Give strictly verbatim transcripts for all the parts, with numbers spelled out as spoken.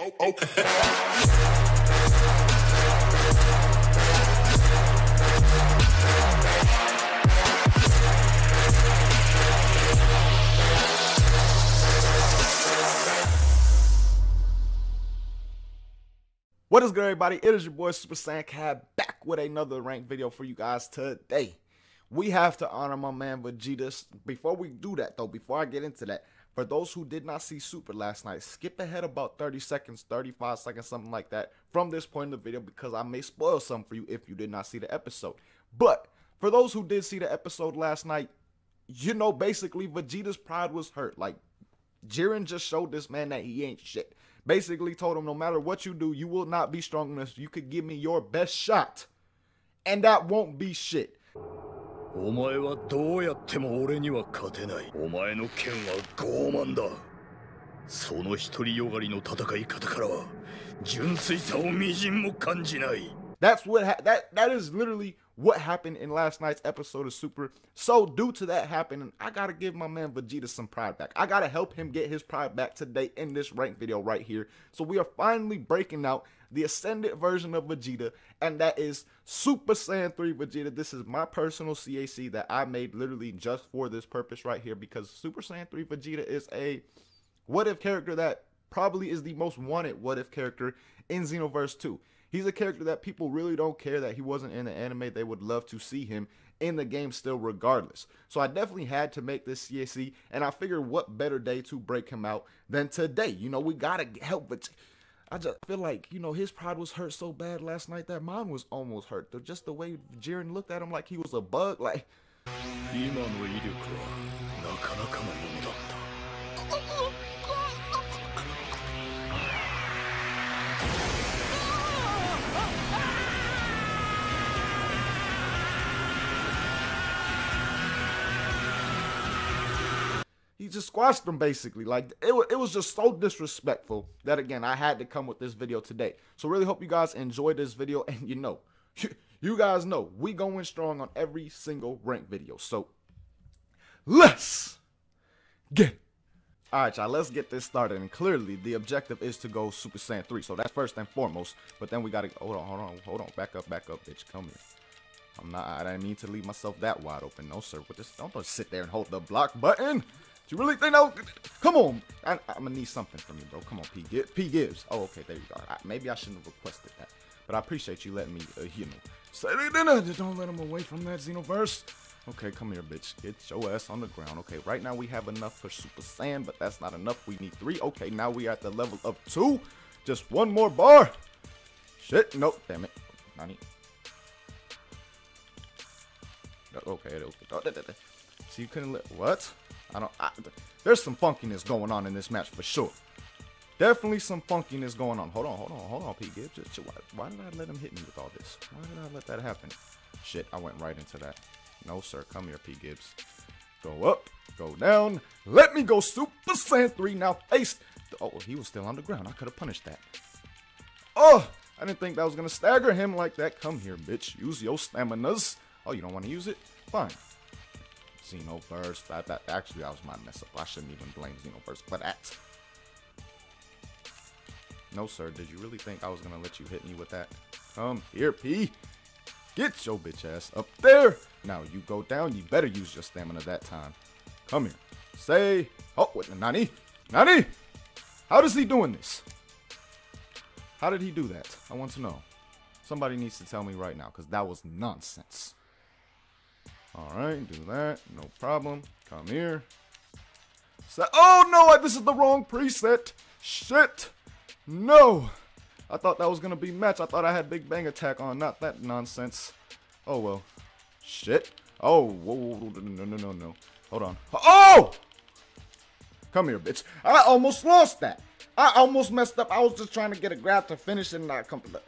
oh, oh, oh. What is good, everybody? It is your boy Super Saiyan three back with another ranked video for you guys today. We have to honor my man Vegeta. Before we do that, though, before I get into that, for those who did not see Super last night, skip ahead about thirty seconds, thirty-five seconds, something like that from this point in the video, because I may spoil something for you if you did not see the episode. But for those who did see the episode last night, you know, basically Vegeta's pride was hurt. Like, Jiren just showed this man that he ain't shit. Basically told him, no matter what you do, you will not be strong enough. You could give me your best shot, and that won't be shit. That's what ha that that is literally what happened in last night's episode of Super. So due to that happening, I gotta give my man Vegeta some pride back. I gotta help him get his pride back today in this ranked video right here. So we are finally breaking out the ascended version of Vegeta, and that is Super Saiyan three Vegeta. This is my personal C A C that I made literally just for this purpose right here, because Super Saiyan three Vegeta is a what-if character that probably is the most wanted what-if character in Xenoverse two. He's a character that people really don't care that he wasn't in the anime. They would love to see him in the game still regardless. So I definitely had to make this C A C, and I figured what better day to break him out than today. You know, we gotta help Vegeta. I just feel like, you know, his pride was hurt so bad last night that mine was almost hurt. Just the way Jiren looked at him like he was a bug, like... He just squashed them, basically. Like, it, it was just so disrespectful that, again, I had to come with this video today. So really hope you guys enjoyed this video. And you know, you guys know we going strong on every single ranked video. So let's get it. All right, y'all, let's get this started. And clearly the objective is to go Super Saiyan three. So that's first and foremost. But then we got to hold on, hold on, hold on. Back up, back up, bitch. Come here. I'm not, I didn't mean to leave myself that wide open. No, sir. But just, don't just sit there and hold the block button. Do you really think that? Come on. I, I'm going to need something from you, bro. Come on, P. Gibbs. P. Gibbs. Oh, okay. There you go. I, maybe I shouldn't have requested that. But I appreciate you letting me, uh, you know. Say that. Just don't let him away from that, Xenoverse. Okay, come here, bitch. Get your ass on the ground. Okay, right now we have enough for Super Saiyan, but that's not enough. We need three. Okay, now we are at the level of two. Just one more bar. Shit. Nope. Damn it. I need... Okay, okay. So you couldn't let... What? I don't, I, there's some funkiness going on in this match for sure. Definitely some funkiness going on. Hold on, hold on, hold on, P. Gibbs. Just, why, why did I let him hit me with all this? Why did I let that happen? Shit, I went right into that. No, sir. Come here, P. Gibbs. Go up, go down. Let me go Super Saiyan three now. Face. Oh, he was still on the ground. I could have punished that. Oh, I didn't think that was going to stagger him like that. Come here, bitch. Use your staminas. Oh, you don't want to use it? Fine. Xenoverse. That, that actually that was my mess up. I shouldn't even blame Xenoverse for that. No, sir. Did you really think I was gonna let you hit me with that? Come here, P. Get your bitch ass up there. Now you go down. You better use your stamina that time. Come here. Say. Oh, wait, Nani? Nani? How is he doing this? How did he do that? I want to know. Somebody needs to tell me right now, because that was nonsense. Alright, do that. No problem. Come here. So, oh, no! This is the wrong preset. Shit! No! I thought that was going to be match. I thought I had Big Bang Attack on. Not that nonsense. Oh, well. Shit. Oh, whoa, whoa, whoa, no, no, no, no. Hold on. Oh! Come here, bitch. I almost lost that. I almost messed up. I was just trying to get a grab to finish it and I come to the...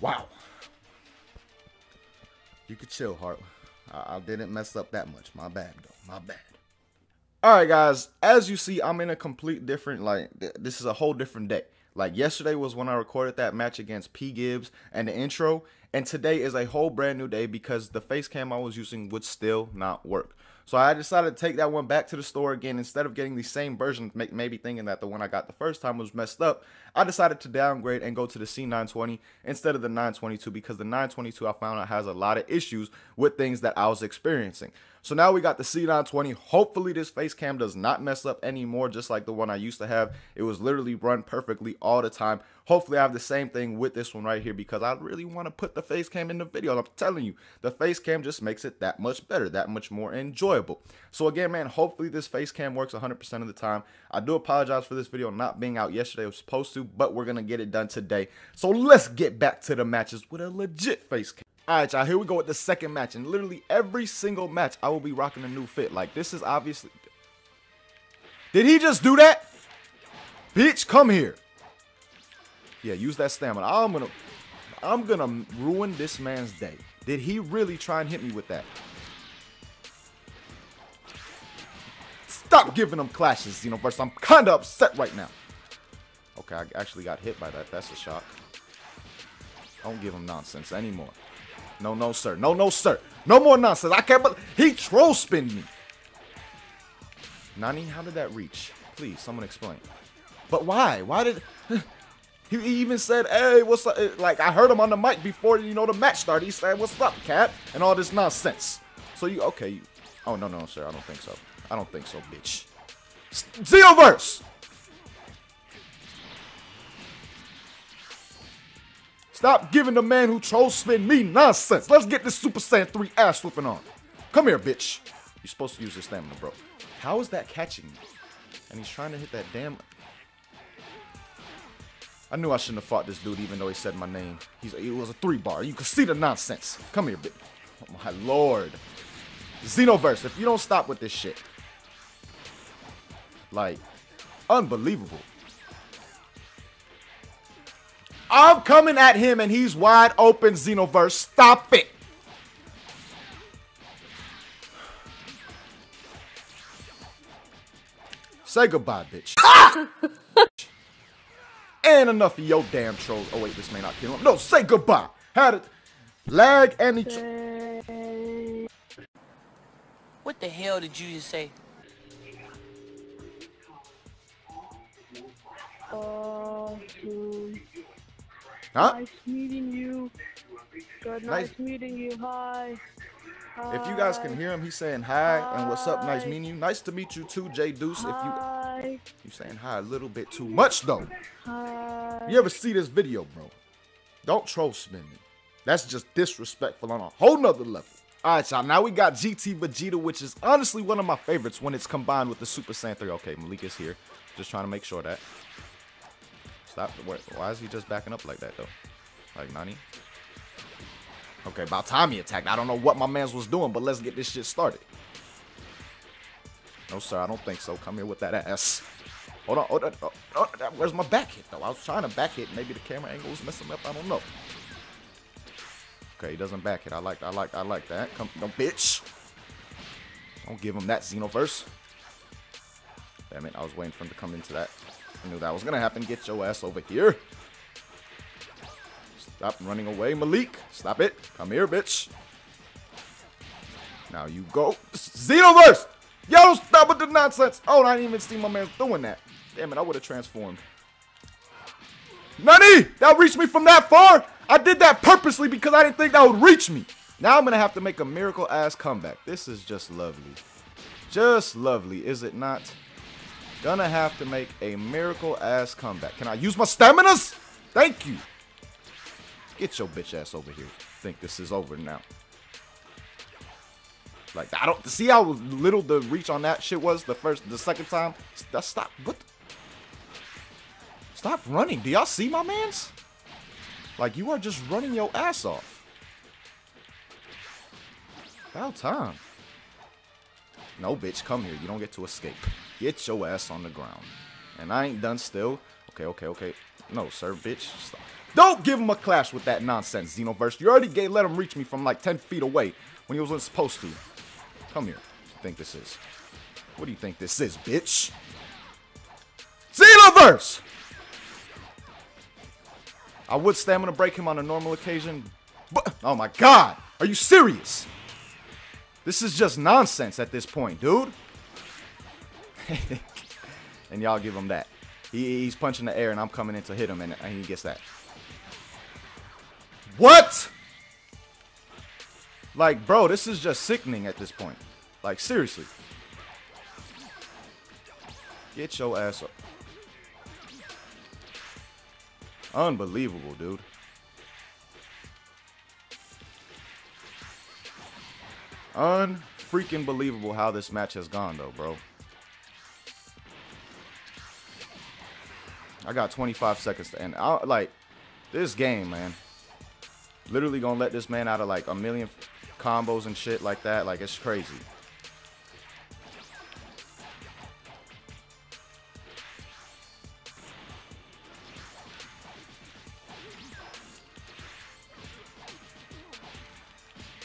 Wow. You could chill, Hart. I didn't mess up that much. My bad, though. My bad. All right, guys. As you see, I'm in a complete different, like, th this is a whole different day. Like, yesterday was when I recorded that match against P. Gibbs and the intro. And today is a whole brand new day because the face cam I was using would still not work. So I decided to take that one back to the store again. Instead of getting the same version, maybe thinking that the one I got the first time was messed up, I decided to downgrade and go to the C nine twenty instead of the nine twenty-two, because the nine twenty-two I found out has a lot of issues with things that I was experiencing. So now we got the C nine twenty. Hopefully this face cam does not mess up anymore, just like the one I used to have. It was literally run perfectly all the time. Hopefully I have the same thing with this one right here, because I really want to put the face cam in the video. I'm telling you, the face cam just makes it that much better, that much more enjoyable. So again, man, hopefully this face cam works one hundred percent of the time. I do apologize for this video not being out yesterday. It was supposed to, but we're going to get it done today. So let's get back to the matches with a legit face cam. Alright y'all, here we go with the second match, and literally every single match I will be rocking a new fit. Like, this is obviously... Did he just do that? Bitch, come here. Yeah, use that stamina. I'm gonna... I'm gonna ruin this man's day. Did he really try and hit me with that? Stop giving him clashes, you know, first. I'm kinda upset right now. Okay, I actually got hit by that. That's a shock. Don't give him nonsense anymore. No, no, sir. No, no, sir. No more nonsense. I can't believe he troll spinned me. Nani, how did that reach? Please, someone explain. But why? Why did... He even said, hey, what's up? Like, I heard him on the mic before, you know, the match started. He said, what's up, cat? And all this nonsense. So you... Okay. You, oh, no, no, sir. I don't think so. I don't think so, bitch. Xenoverse! Stop giving the man who troll spin me nonsense. Let's get this Super Saiyan three ass whipping on. Come here, bitch. You're supposed to use your stamina, bro. How is that catching me? And he's trying to hit that damn... I knew I shouldn't have fought this dude even though he said my name. He's, it was a three bar. You can see the nonsense. Come here, bitch. Oh, my lord. Xenoverse, if you don't stop with this shit. Like, unbelievable. I'm coming at him and he's wide open, Xenoverse. Stop it. Say goodbye, bitch. And enough of your damn trolls. Oh, wait, this may not kill him. No, say goodbye. Had it. Lag and he. What the hell did you just say? Oh, dude. Huh? Nice meeting you. Good, nice, nice meeting you. Hi. Hi. If you guys can hear him, he's saying hi, hi. And what's up? Nice meeting you. Nice to meet you too, J-Deuce. If you you saying hi a little bit too much though. Hi. You ever see this video, bro? Don't troll spin me. That's just disrespectful on a whole nother level. All right, y'all. Now we got G T Vegeta, which is honestly one of my favorites when it's combined with the Super Saiyan three. Okay, Malik is here. Just trying to make sure that. Stop. Why is he just backing up like that, though? Like, Nani? Okay, about time he attacked. I don't know what my man's was doing, but let's get this shit started. No, sir, I don't think so. Come here with that ass. Hold on. Hold on, hold on, hold on. Where's my back hit, though? I was trying to back hit. Maybe the camera angle was messing up. I don't know. Okay, he doesn't back hit. I like I like, I like that. Come, no, bitch. Don't give him that, Xenoverse. Damn it. I was waiting for him to come into that. I knew that was gonna happen. Get your ass over here. Stop running away, Malik. Stop it. Come here, bitch. Now you go. Xenoverse! Yo, stop with the nonsense! Oh, I didn't even see my man doing that. Damn it, I would have transformed. Nani! That reached me from that far! I did that purposely because I didn't think that would reach me. Now I'm gonna have to make a miracle ass comeback. This is just lovely. Just lovely, is it not? Gonna have to make a miracle ass comeback. Can I use my staminas? Thank you. Get your bitch ass over here. Think this is over now. Like, I don't see how little the reach on that shit was the first, the second time. Stop. What? Stop running. Do y'all see my mans? Like, you are just running your ass off. About time. No, bitch, come here. You don't get to escape. Get your ass on the ground. And I ain't done still. Okay, okay, okay. No, sir, bitch. Stop. Don't give him a clash with that nonsense, Xenoverse. You already gave, let him reach me from like ten feet away when he wasn't supposed to. Come here. What do you think this is? What do you think this is, bitch? Xenoverse! I would stamina break him on a normal occasion, but... Oh, my God. Are you serious? This is just nonsense at this point, dude. And y'all give him that. He, he's punching the air, and I'm coming in to hit him, and he gets that. What? Like, bro, this is just sickening at this point. Like, seriously. Get your ass up. Unbelievable, dude. Unfreaking believable how this match has gone, though, bro. I got twenty-five seconds to end. I, like, this game, man. Literally gonna let this man out of, like, a million combos and shit like that. Like, it's crazy.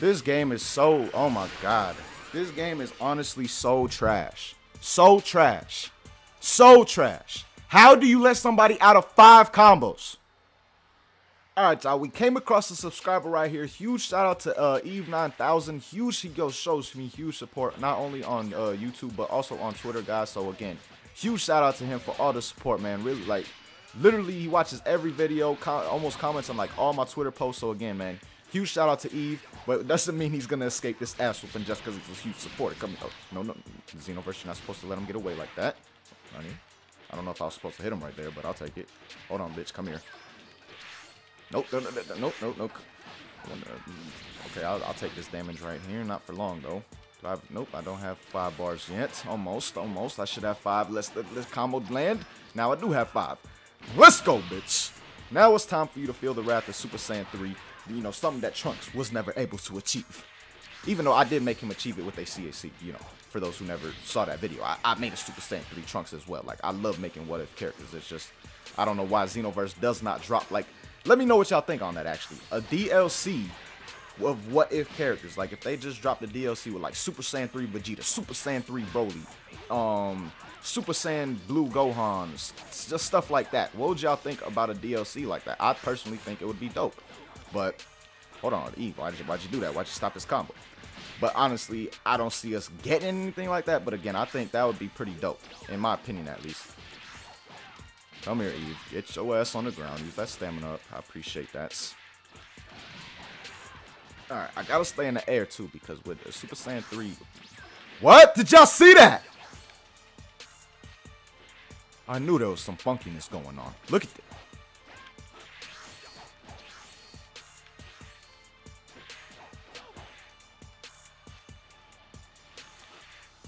This game is so, oh my god. This game is honestly so trash. So trash. So trash. How do you let somebody out of five combos? Alright, y'all. We came across a subscriber right here. Huge shout out to uh, Eve nine thousand. Huge, he goes, shows me huge support. Not only on uh, YouTube, but also on Twitter, guys. So again, huge shout out to him for all the support, man. Really, like, literally he watches every video. Com almost comments on, like, all my Twitter posts. So again, man. Huge shout out to Eve, but it doesn't mean he's gonna escape this ass whooping just because it's a huge support. Come, oh, no, no, Xenoverse, you're not supposed to let him get away like that. Honey, I don't know if I was supposed to hit him right there, but I'll take it. Hold on, bitch, come here. Nope, no, no, no, no, no, no. Okay, I'll, I'll take this damage right here. Not for long though. Do I have, nope, I don't have five bars yet. Almost, almost. I should have five. Let's let this combo land. Now I do have five. Let's go, bitch. Now it's time for you to feel the wrath of Super Saiyan three. You know, something that Trunks was never able to achieve. Even though I did make him achieve it with a C A C, you know, for those who never saw that video. I, I made a Super Saiyan three Trunks as well. Like, I love making what-if characters. It's just, I don't know why Xenoverse does not drop. Like, let me know what y'all think on that, actually. A D L C of what-if characters. Like, if they just dropped the D L C with, like, Super Saiyan three Vegeta, Super Saiyan three Broly, um, Super Saiyan Blue Gohan, just stuff like that. What would y'all think about a D L C like that? I personally think it would be dope. But, hold on, Eve, why'd you, why'd you do that? Why'd you stop this combo? But honestly, I don't see us getting anything like that. But again, I think that would be pretty dope, in my opinion at least. Come here, Eve. Get your ass on the ground. Use that stamina up. I appreciate that. Alright, I gotta stay in the air too, because with Super Saiyan three... What? Did y'all see that? I knew there was some funkiness going on. Look at this.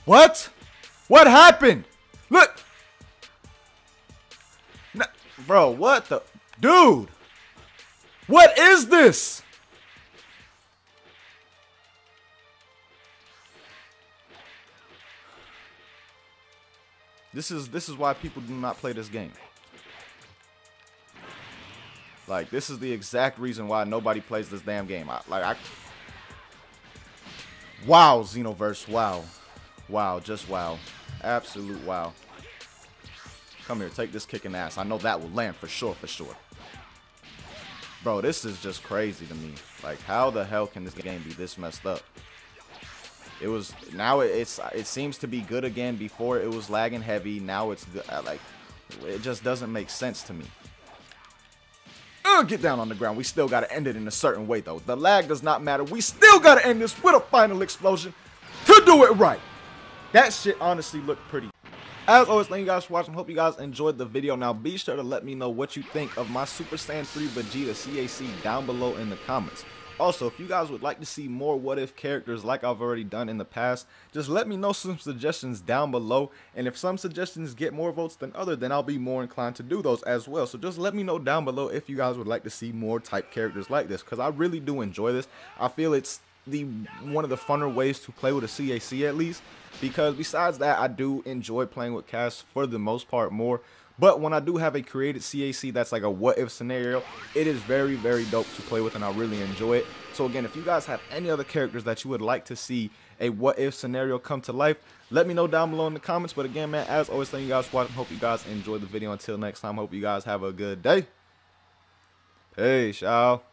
What? What happened? Look! No, bro, what the... Dude! What is this? This is, this is why people do not play this game. Like, this is the exact reason why nobody plays this damn game. I, like, I... Wow, Xenoverse, wow. Wow, just wow. Absolute wow. Come here, take this kicking ass. I know that will land for sure, for sure. Bro, this is just crazy to me. Like, how the hell can this game be this messed up? It was, now it's, it seems to be good again. Before it was lagging heavy, now it's good. Like, it just doesn't make sense to me. Uh, get down on the ground. We still gotta end it in a certain way, though. The lag does not matter. We still gotta end this with a final explosion to do it right. That shit honestly looked pretty. As always, thank you guys for watching. Hope you guys enjoyed the video. Now, be sure to let me know what you think of my Super Saiyan three Vegeta C A C down below in the comments. Also, if you guys would like to see more what-if characters like I've already done in the past, just let me know some suggestions down below. And if some suggestions get more votes than other, then I'll be more inclined to do those as well. So just let me know down below if you guys would like to see more type characters like this, because I really do enjoy this. I feel it's the one of the funner ways to play with a C A C, at least, because besides that, I do enjoy playing with C A C for the most part more. But when I do have a created C A C that's like a what if scenario, it is very, very dope to play with, and I really enjoy it. So again, if you guys have any other characters that you would like to see a what if scenario come to life, let me know down below in the comments. But again, man, as always, thank you guys for watching. Hope you guys enjoyed the video. Until next time, hope you guys have a good day. Peace, y'all.